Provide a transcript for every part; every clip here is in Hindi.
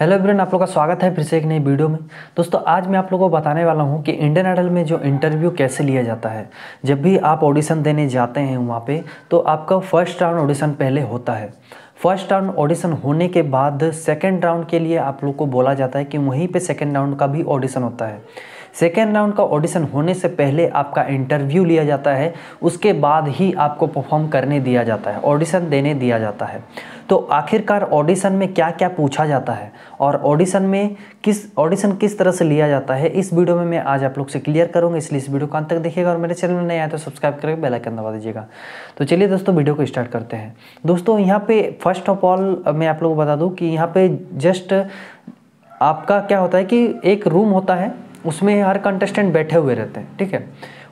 हेलो एवरीवन, आप लोगों का स्वागत है फिर से एक नई वीडियो में। दोस्तों आज मैं आप लोगों को बताने वाला हूं कि इंडियन आइडल में जो इंटरव्यू कैसे लिया जाता है। जब भी आप ऑडिशन देने जाते हैं वहां पे, तो आपका फर्स्ट राउंड ऑडिशन पहले होता है। फर्स्ट राउंड ऑडिशन होने के बाद सेकंड राउंड के लिए आप लोग को बोला जाता है कि वहीं पे सेकंड राउंड का भी ऑडिशन होता है। सेकंड राउंड का ऑडिशन होने से पहले आपका इंटरव्यू लिया जाता है, उसके बाद ही आपको परफॉर्म करने दिया जाता है, ऑडिशन देने दिया जाता है। तो आखिरकार ऑडिशन में क्या क्या पूछा जाता है और ऑडिशन किस तरह से लिया जाता है, इस वीडियो में मैं आज आप लोग से क्लियर करूँगा, इसलिए इस वीडियो को अंत तक देखिएगा और मेरे चैनल में नए आए तो सब्सक्राइब करके बेल आइकन दबा दीजिएगा। तो चलिए दोस्तों वीडियो को स्टार्ट करते हैं। दोस्तों यहाँ पे फर्स्ट ऑफ ऑल मैं आप लोगों को बता दूं कि यहाँ पे जस्ट आपका क्या होता है कि एक रूम होता है, उसमें हर कंटेस्टेंट बैठे हुए रहते हैं, ठीक है।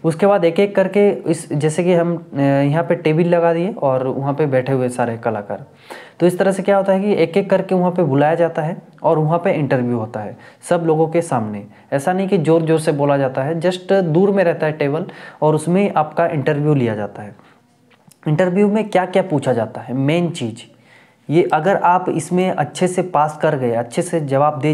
उसके बाद एक एक करके इस जैसे कि हम यहाँ पे टेबल लगा दिए और वहाँ पे बैठे हुए सारे कलाकार, तो इस तरह से क्या होता है कि एक एक करके वहाँ पे बुलाया जाता है और वहाँ पे इंटरव्यू होता है सब लोगों के सामने। ऐसा नहीं कि ज़ोर ज़ोर से बोला जाता है, जस्ट दूर में रहता है टेबल और उसमें आपका इंटरव्यू लिया जाता है। इंटरव्यू में क्या क्या पूछा जाता है, मेन चीज़ ये, अगर आप इसमें अच्छे से पास कर गए, अच्छे से जवाब दे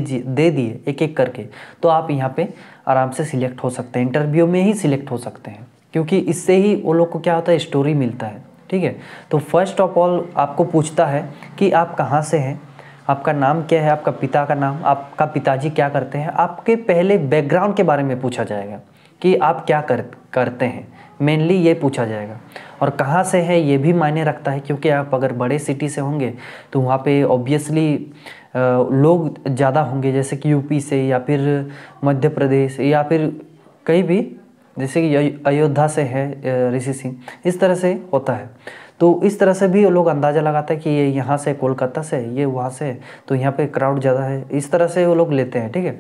दिए एक एक करके, तो आप यहाँ पे आराम से सिलेक्ट हो सकते हैं, इंटरव्यू में ही सिलेक्ट हो सकते हैं, क्योंकि इससे ही वो लोग को क्या होता है, स्टोरी मिलता है, ठीक है। तो फर्स्ट ऑफ ऑल आपको पूछता है कि आप कहाँ से हैं, आपका नाम क्या है, आपका पिता का नाम, आपका पिताजी क्या करते हैं, आपके पहले बैकग्राउंड के बारे में पूछा जाएगा कि आप क्या करते हैं, मेनली ये पूछा जाएगा। और कहाँ से है ये भी मायने रखता है, क्योंकि आप अगर बड़े सिटी से होंगे तो वहाँ पे ऑब्वियसली लोग ज़्यादा होंगे, जैसे कि यूपी से या फिर मध्य प्रदेश या फिर कहीं भी, जैसे कि अयोध्या से है ऋषि सिंह, इस तरह से होता है। तो इस तरह से भी लोग अंदाज़ा लगाते हैं कि ये यहाँ से, कोलकाता से, ये वहाँ से, तो यहाँ पर क्राउड ज़्यादा है, इस तरह से वो लोग लेते हैं, ठीक है।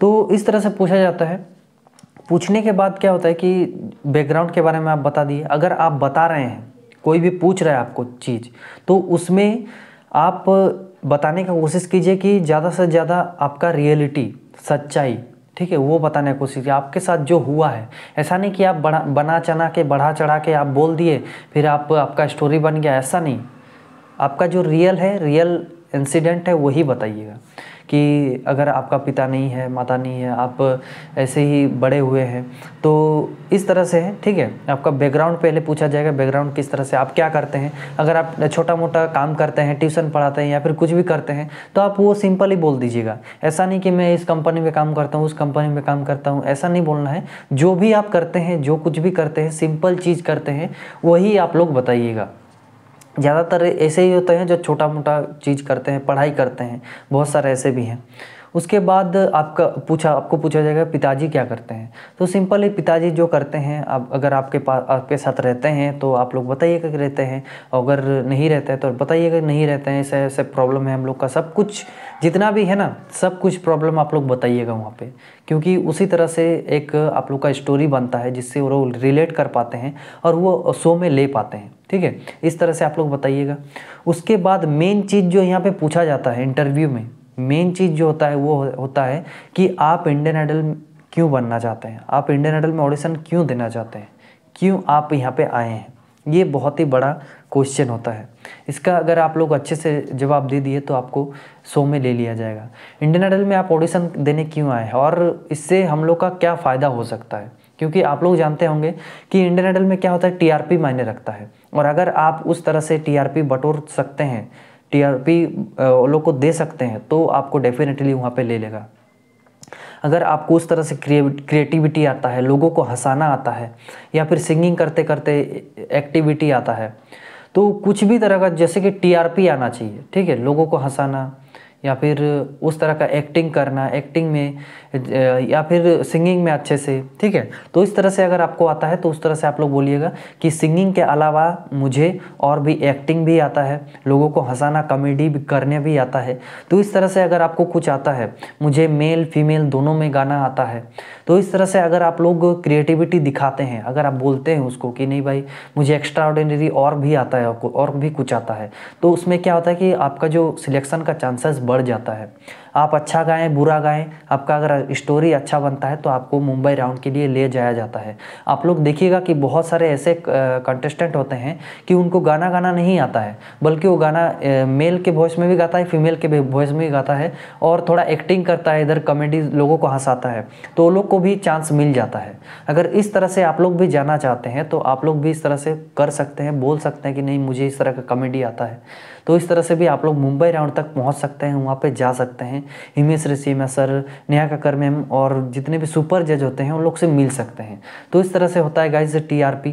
तो इस तरह से पूछा जाता है। पूछने के बाद क्या होता है कि बैकग्राउंड के बारे में आप बता दिए, अगर आप बता रहे हैं, कोई भी पूछ रहा है आपको चीज़, तो उसमें आप बताने का कोशिश कीजिए कि ज़्यादा से ज़्यादा आपका रियलिटी, सच्चाई, ठीक है, वो बताने की कोशिश कीजिए, आपके साथ जो हुआ है। ऐसा नहीं कि आप बढ़ा चढ़ा के आप बोल दिए, फिर आपका स्टोरी बन गया, ऐसा नहीं। आपका जो रियल है, रियल इंसिडेंट है, वही बताइएगा कि अगर आपका पिता नहीं है, माता नहीं है, आप ऐसे ही बड़े हुए हैं, तो इस तरह से है, ठीक है। आपका बैकग्राउंड पहले पूछा जाएगा, बैकग्राउंड किस तरह से, आप क्या करते हैं, अगर आप छोटा मोटा काम करते हैं, ट्यूशन पढ़ाते हैं या फिर कुछ भी करते हैं, तो आप वो सिंपल ही बोल दीजिएगा। ऐसा नहीं कि मैं इस कंपनी में काम करता हूँ, उस कंपनी में काम करता हूँ, ऐसा नहीं बोलना है। जो भी आप करते हैं, जो कुछ भी करते हैं, सिंपल चीज़ करते हैं, वही आप लोग बताइएगा। ज़्यादातर ऐसे ही होते हैं जो छोटा मोटा चीज़ करते हैं, पढ़ाई करते हैं, बहुत सारे ऐसे भी हैं। उसके बाद आपको पूछा जाएगा पिताजी क्या करते हैं, तो सिंपल ही पिताजी जो करते हैं, आप अगर आपके साथ रहते हैं तो आप लोग बताइएगा कि रहते हैं, अगर नहीं रहते हैं तो बताइएगा नहीं रहते हैं, ऐसे ऐसे प्रॉब्लम है हम लोग का, सब कुछ जितना भी है ना, सब कुछ प्रॉब्लम आप लोग बताइएगा वहाँ पे, क्योंकि उसी तरह से एक आप लोग का स्टोरी बनता है जिससे वो रिलेट कर पाते हैं और वो शो में ले पाते हैं, ठीक है। इस तरह से आप लोग बताइएगा। उसके बाद मेन चीज़ जो यहाँ पे पूछा जाता है इंटरव्यू में, मेन चीज़ जो होता है वो होता है कि आप इंडियन आइडल क्यों बनना चाहते हैं, आप इंडियन आइडल में ऑडिशन क्यों देना चाहते हैं, क्यों आप यहाँ पे आए हैं, ये बहुत ही बड़ा क्वेश्चन होता है। इसका अगर आप लोग अच्छे से जवाब दे दिए तो आपको शो में ले लिया जाएगा। इंडियन आइडल में आप ऑडिशन देने क्यों आए हैं और इससे हम लोग का क्या फ़ायदा हो सकता है, क्योंकि आप लोग जानते होंगे कि इंडियन आइडल में क्या होता है, टीआरपी मायने रखता है, और अगर आप उस तरह से टीआरपी बटोर सकते हैं, टीआरपी लोग को दे सकते हैं, तो आपको डेफिनेटली वहाँ पे ले लेगा। अगर आपको उस तरह से क्रिएटिविटी आता है, लोगों को हंसाना आता है, या फिर सिंगिंग करते करते एक्टिविटी आता है, तो कुछ भी तरह का, जैसे कि टीआरपी आना चाहिए, ठीक है, लोगों को हंसाना या फिर उस तरह का एक्टिंग करना, एक्टिंग में या फिर सिंगिंग में अच्छे से, ठीक है। तो इस तरह से अगर आपको आता है तो उस तरह से आप लोग बोलिएगा कि सिंगिंग के अलावा मुझे और भी एक्टिंग भी आता है, लोगों को हंसाना, कॉमेडी करने भी आता है, तो इस तरह से अगर आपको कुछ आता है, मुझे मेल फीमेल दोनों में गाना आता है, तो इस तरह से अगर आप लोग क्रिएटिविटी दिखाते हैं, अगर आप बोलते हैं उसको कि नहीं भाई मुझे एक्स्ट्रा ऑर्डिनरी और भी आता है, और भी कुछ आता है, तो उसमें क्या होता है कि आपका जो सिलेक्शन का चांसेस बढ़ जाता है। आप अच्छा गाएं बुरा गाएं, आपका अगर स्टोरी अच्छा बनता है तो आपको मुंबई राउंड के लिए ले जाया जाता है। आप लोग देखिएगा कि बहुत सारे ऐसे कंटेस्टेंट होते हैं कि उनको गाना गाना नहीं आता है, बल्कि वो गाना मेल के वॉइस में भी गाता है, फीमेल के वॉइस में भी गाता है, और थोड़ा एक्टिंग करता है, इधर कॉमेडी लोगों को हंसाता है, तो लोग को भी चांस मिल जाता है। अगर इस तरह से आप लोग भी जाना चाहते हैं तो आप लोग भी इस तरह से कर सकते हैं, बोल सकते हैं कि नहीं मुझे इस तरह का कॉमेडी आता है, तो इस तरह से भी आप लोग मुंबई राउंड तक पहुंच सकते हैं, वहाँ पे जा सकते हैं। हिमेश रेशमिया सर, नेहा कक्कर मैम और जितने भी सुपर जज होते हैं उन लोग से मिल सकते हैं। तो इस तरह से होता है गाइस TRP।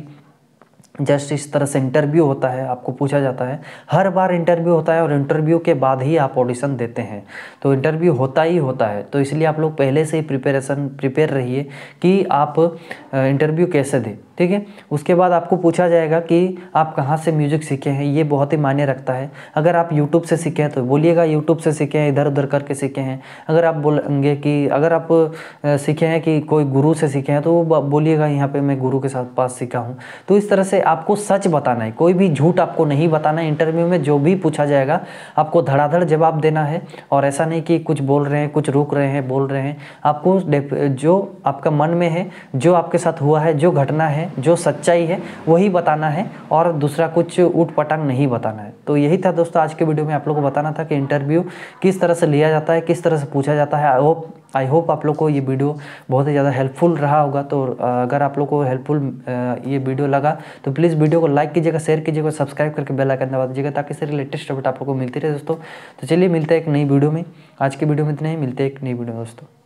जस्ट इस तरह से इंटरव्यू होता है, आपको पूछा जाता है, हर बार इंटरव्यू होता है और इंटरव्यू के बाद ही आप ऑडिशन देते हैं, तो इंटरव्यू होता ही होता है। तो इसलिए आप लोग पहले से ही प्रिपेयर रहिए कि आप इंटरव्यू कैसे दें, ठीक है। उसके बाद आपको पूछा जाएगा कि आप कहाँ से म्यूज़िक सीखे हैं, ये बहुत ही मायने रखता है। अगर आप यूट्यूब से सीखे हैं तो बोलिएगा यूट्यूब से सीखे हैं, इधर उधर करके सीखे हैं। अगर आप बोलेंगे कि अगर आप सीखे हैं कि कोई गुरु से सीखे हैं तो वो बोलिएगा यहाँ पे मैं गुरु के साथ पास सीखा हूँ। तो इस तरह से आपको सच बताना है, कोई भी झूठ आपको नहीं बताना है। इंटरव्यू में जो भी पूछा जाएगा आपको धड़ाधड़ जवाब देना है, और ऐसा नहीं कि कुछ बोल रहे हैं कुछ रोक रहे हैं बोल रहे हैं। आपको जो आपका मन में है, जो आपके साथ हुआ है, जो घटना है, जो सच्चाई है वही बताना है, और दूसरा कुछ ऊटपटांग नहीं बताना है। तो यही था दोस्तों आज के वीडियो में आप लोगों को बताना था कि इंटरव्यू किस तरह से लिया जाता है, किस तरह से पूछा जाता है। आई होप आप लोगों को ये वीडियो बहुत ही ज़्यादा हेल्पफुल रहा होगा। तो अगर आप लोगों को हेल्पफुल ये वीडियो लगा तो प्लीज़ वीडियो को लाइक कीजिएगा, शेयर कीजिएगा, सब्सक्राइब करके बेल आइकन दबा दीजिएगा ताकि इससे लेटेस्ट अपडेट आप लोगों को मिलती रहे दोस्तों। तो चलिए मिलते हैं एक नई वीडियो में। आज की वीडियो में इतना ही, मिलते हैं एक नई वीडियो में दोस्तों।